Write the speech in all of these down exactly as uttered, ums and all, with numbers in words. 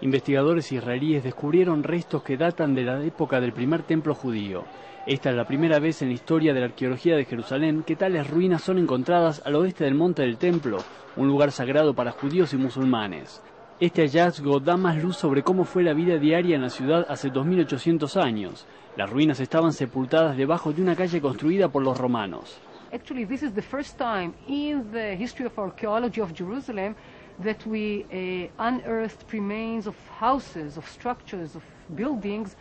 Investigadores israelíes descubrieron restos que datan de la época del primer templo judío. Esta es la primera vez en la historia de la arqueología de Jerusalén que tales ruinas son encontradas al oeste del monte del templo, un lugar sagrado para judíos y musulmanes. Este hallazgo da más luz sobre cómo fue la vida diaria en la ciudad hace dos mil ochocientos años. Las ruinas estaban sepultadas debajo de una calle construida por los romanos. Actually, this is the first time in the history of archaeology of Jerusalem that we uh, unearthed remains of houses, of structures, of buildings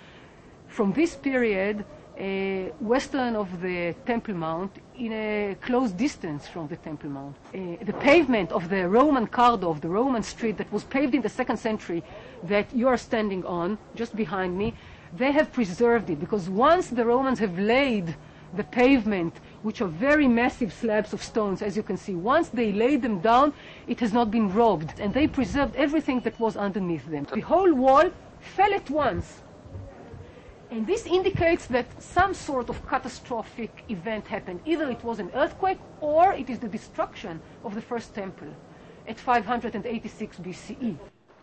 from this period uh, western of the Temple Mount in a close distance from the Temple Mount. Uh, the pavement of the Roman Cardo, of the Roman street that was paved in the second century that you are standing on just behind me, they have preserved it because once the Romans have laid the pavement, which are very massive slabs of stones, as you can see. Once they laid them down, it has not been robbed, and they preserved everything that was underneath them. The whole wall fell at once, and this indicates that some sort of catastrophic event happened. Either it was an earthquake, or it is the destruction of the first temple at five eighty-six B C E.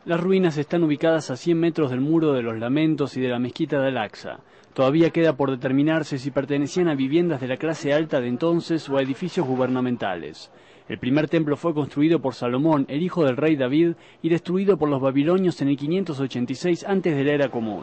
Las ruinas están ubicadas a cien metros del Muro de los Lamentos y de la Mezquita de Al-Aqsa. Todavía queda por determinarse si pertenecían a viviendas de la clase alta de entonces o a edificios gubernamentales. El primer templo fue construido por Salomón, el hijo del rey David, y destruido por los babilonios en el quinientos ochenta y seis antes de la era común.